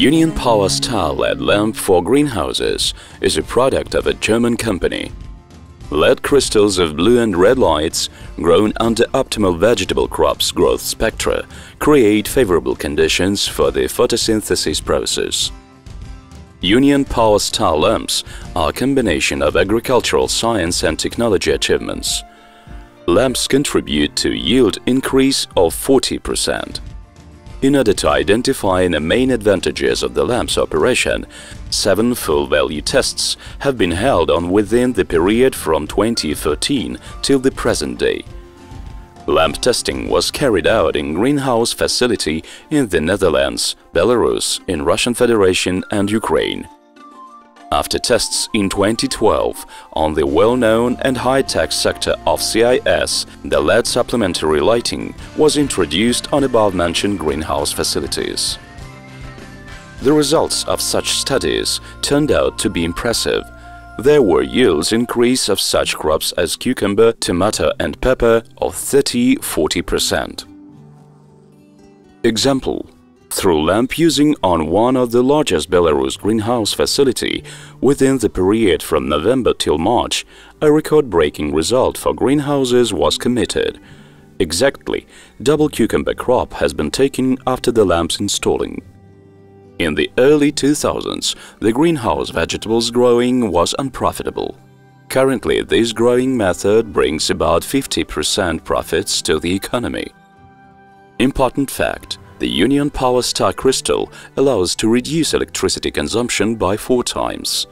Union Power Star LED lamp for greenhouses is a product of a German company. LED crystals of blue and red lights, grown under optimal vegetable crops' growth spectra, create favorable conditions for the photosynthesis process. Union Power Star lamps are a combination of agricultural science and technology achievements. Lamps contribute to yield increase of 40%. In order to identify the main advantages of the lamp's operation, 7 full-value tests have been held on within the period from 2013 till the present day. Lamp testing was carried out in greenhouse facility in the Netherlands, Belarus, in Russian Federation and Ukraine. After tests in 2012 on the well-known and high-tech sector of CIS, the LED supplementary lighting was introduced on above-mentioned greenhouse facilities. The results of such studies turned out to be impressive. There were yields increase of such crops as cucumber, tomato and pepper of 30–40%. Example: through lamp using on one of the largest Belarus greenhouse facility, within the period from November till March, a record-breaking result for greenhouses was committed. Exactly, double cucumber crop has been taken after the lamp's installing. In the early 2000s, the greenhouse vegetables growing was unprofitable. Currently, this growing method brings about 50% profits to the economy. Important fact: the Union Power Star crystal allows to reduce electricity consumption by 4 times.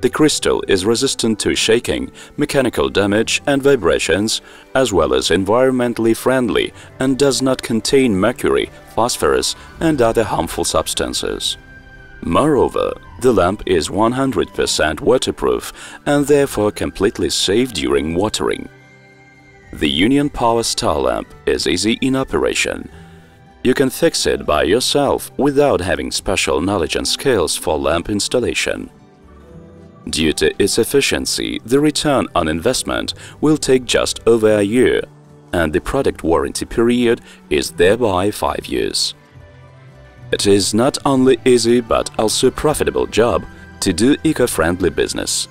The crystal is resistant to shaking, mechanical damage and vibrations, as well as environmentally friendly, and does not contain mercury, phosphorus and other harmful substances. Moreover, the lamp is 100% waterproof and therefore completely safe during watering. The Union Power Star lamp is easy in operation. You can fix it by yourself without having special knowledge and skills for lamp installation. Due to its efficiency, the return on investment will take just over a year, and the product warranty period is thereby 5 years. It is not only easy but also a profitable job to do eco-friendly business.